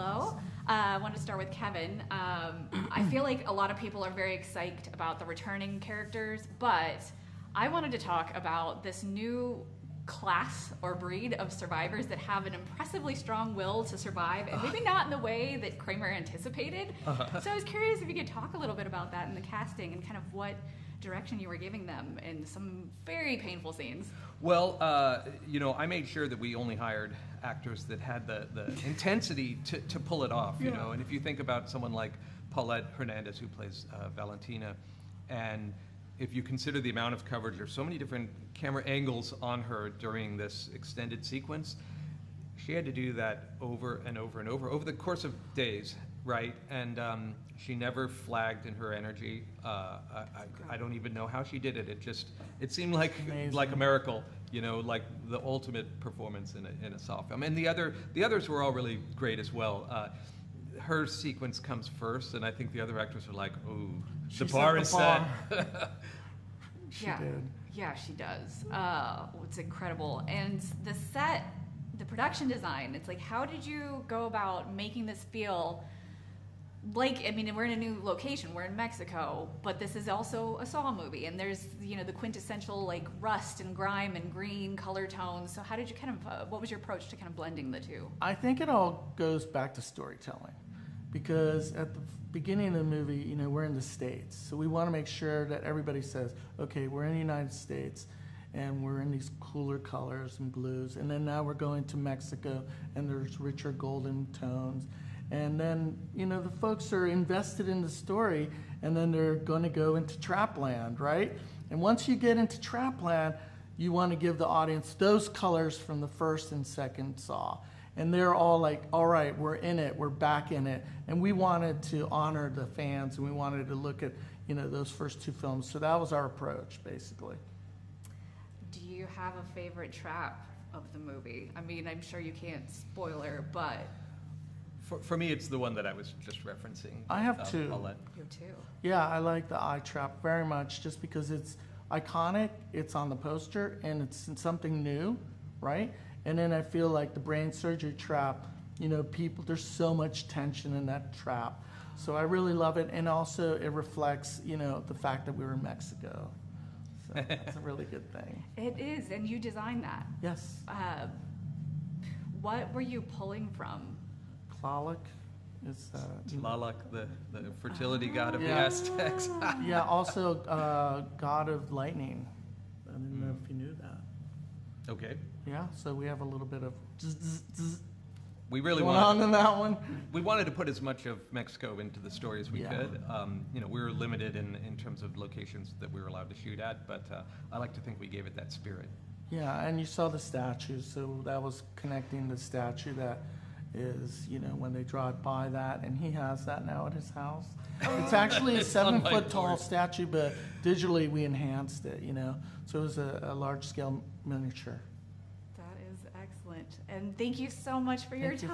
Hello. I want to start with Kevin. I feel like a lot of people are very excited about the returning characters, but I wanted to talk about this new class or breed of survivors that have an impressively strong will to survive, and maybe not in the way that Kramer anticipated. So I was curious if you could talk a little bit about that in the casting and kind of what direction you were giving them in some very painful scenes. Well, you know, I made sure that we only hired actors that had the intensity to pull it off, you know. And if you think about someone like Paulette Hernandez, who plays Valentina, and if you consider the amount of coverage, there's so many different camera angles on her during this extended sequence. She had to do that over and over and over the course of days, right? And she never flagged in her energy. I don't even know how she did it. It just, it seemed like amazing, like a miracle, you know, like the ultimate performance in a soft film. And the others were all really great as well. Her sequence comes first, and I think the other actors are like, "Oh, the bar is set." Yeah, she does. It's incredible. And the set, the production design, it's like, how did you go about making this feel like, I mean, we're in a new location, we're in Mexico, but this is also a Saw movie, and there's, you know, the quintessential like rust and grime and green color tones. So how did you kind of, what was your approach to kind of blending the two? I think it all goes back to storytelling, because at the beginning of the movie, you know, we're in the States, so we want to make sure that everybody says, okay, we're in the United States, and we're in these cooler colors and blues, and then now we're going to Mexico, and there's richer golden tones. And then, you know, the folks are invested in the story, and then they're going to go into Trapland, right? And once you get into Trapland, you want to give the audience those colors from the first and second Saw. And they're all like, all right, we're in it, we're back in it. And we wanted to honor the fans, and we wanted to look at, you know, those first two films. So that was our approach, basically. Do you have a favorite trap of the movie? I mean, I'm sure you can't spoiler, but... For me, it's the one that I was just referencing. I have two. You have two. Yeah, I like the eye trap very much, just because it's iconic, it's on the poster, and it's something new, right? And then I feel like the brain surgery trap, you know, people, there's so much tension in that trap. So I really love it, and also it reflects, you know, the fact that we were in Mexico. So that's a really good thing. It is, and you designed that. Yes. What were you pulling from? Tlaloc is Tlaloc, the fertility god of the Aztecs. Yeah, also god of lightning. I didn't know if you knew that. Okay. Yeah, so we have a little bit of we really wanted on that one. We wanted to put as much of Mexico into the story as we could. You know, we were limited in terms of locations that we were allowed to shoot at, but I like to think we gave it that spirit. Yeah, and you saw the statue, so that was connecting the statue that is, you know, when they drive by that, and he has that now at his house. It's actually a 7-foot-tall statue, but digitally we enhanced it, you know, so it was a large-scale miniature. That is excellent, and thank you so much for your time.